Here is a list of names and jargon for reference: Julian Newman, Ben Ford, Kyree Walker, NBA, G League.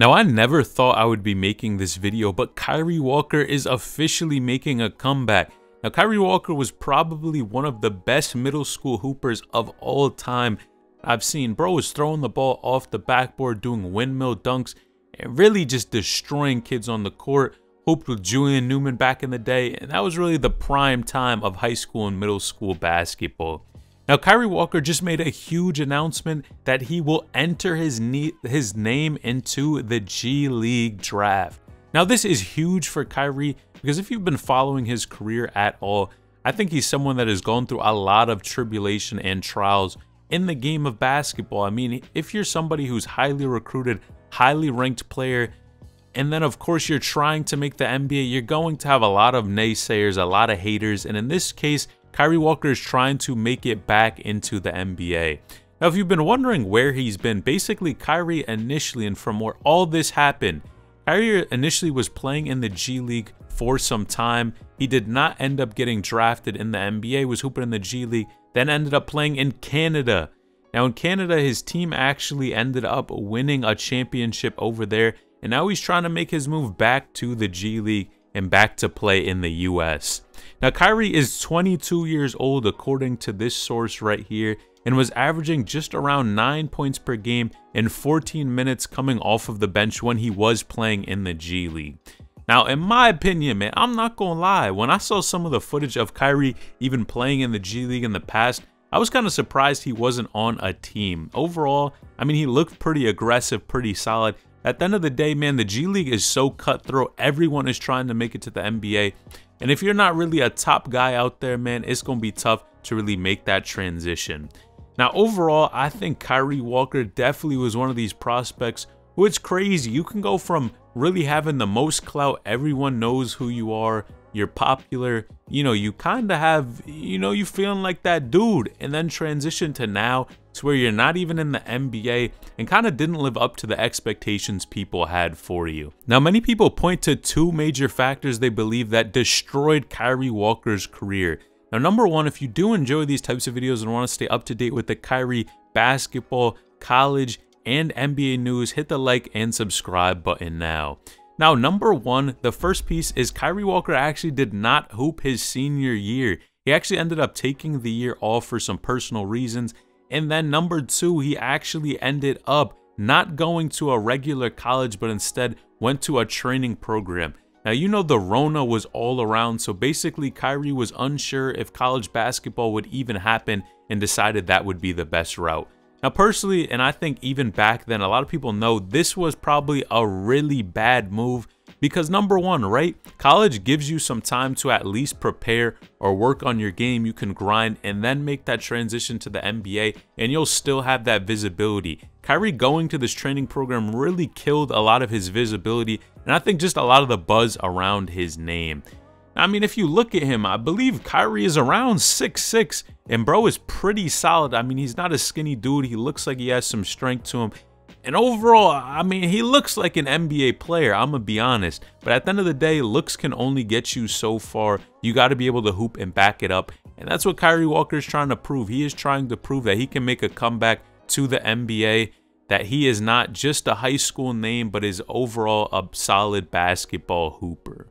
Now, I never thought I would be making this video, but Kyree Walker is officially making a comeback. Now, Kyree Walker was probably one of the best middle school hoopers of all time. I've seen bro was throwing the ball off the backboard, doing windmill dunks, and really just destroying kids on the court. Hooped with Julian Newman back in the day, and that was really the prime time of high school and middle school basketball. Now, Kyree Walker just made a huge announcement that he will enter his name into the G League draft. Now, this is huge for Kyree because if you've been following his career at all, I think he's someone that has gone through a lot of tribulation and trials in the game of basketball. I mean, if you're somebody who's highly recruited, highly ranked player, and then of course you're trying to make the NBA, you're going to have a lot of naysayers, a lot of haters, and in this case, Kyree Walker is trying to make it back into the NBA. Now, if you've been wondering where he's been, basically Kyree initially, and from where all this happened, Kyree initially was playing in the G League for some time. He did not end up getting drafted in the NBA, was hooping in the G League, then ended up playing in Canada. Now, in Canada, his team actually ended up winning a championship over there, and now he's trying to make his move back to the G League and back to play in the US. Now, Kyree is 22 years old, according to this source right here, and was averaging just around 9 points per game in 14 minutes coming off of the bench when he was playing in the G League. Now, in my opinion, man, I'm not gonna lie, when I saw some of the footage of Kyree even playing in the G League in the past, I was kind of surprised he wasn't on a team. Overall, I mean, he looked pretty aggressive, pretty solid. At the end of the day, man, the G League is so cutthroat. Everyone is trying to make it to the NBA. And if you're not really a top guy out there, man, it's going to be tough to really make that transition. Now, overall, I think Kyree Walker definitely was one of these prospects who, it's crazy. You can go from really having the most clout. Everyone knows who you are. You're popular. You know, you kind of have, you know, you feeling like that dude, and then transition to now to where you're not even in the NBA and kind of didn't live up to the expectations people had for you. Now, many people point to two major factors they believe that destroyed Kyree Walker's career. Now, number one, if you do enjoy these types of videos and want to stay up to date with the Kyree basketball, college, and NBA news, hit the like and subscribe button now. Now, number one, the first piece is Kyree Walker actually did not hoop his senior year. He actually ended up taking the year off for some personal reasons. And then number two, he actually ended up not going to a regular college, but instead went to a training program. Now, you know, the Rona was all around. So basically, Kyree was unsure if college basketball would even happen and decided that would be the best route. Now, personally, and I think even back then, a lot of people know this was probably a really bad move because number one, right? College gives you some time to at least prepare or work on your game. You can grind and then make that transition to the NBA and you'll still have that visibility. Kyree going to this training program really killed a lot of his visibility and I think just a lot of the buzz around his name. I mean, if you look at him, I believe Kyree is around 6'6", and bro is pretty solid. I mean, he's not a skinny dude. He looks like he has some strength to him. And overall, I mean, he looks like an NBA player, I'm going to be honest. But at the end of the day, looks can only get you so far. You got to be able to hoop and back it up. And that's what Kyree Walker is trying to prove. He is trying to prove that he can make a comeback to the NBA, that he is not just a high school name, but is overall a solid basketball hooper.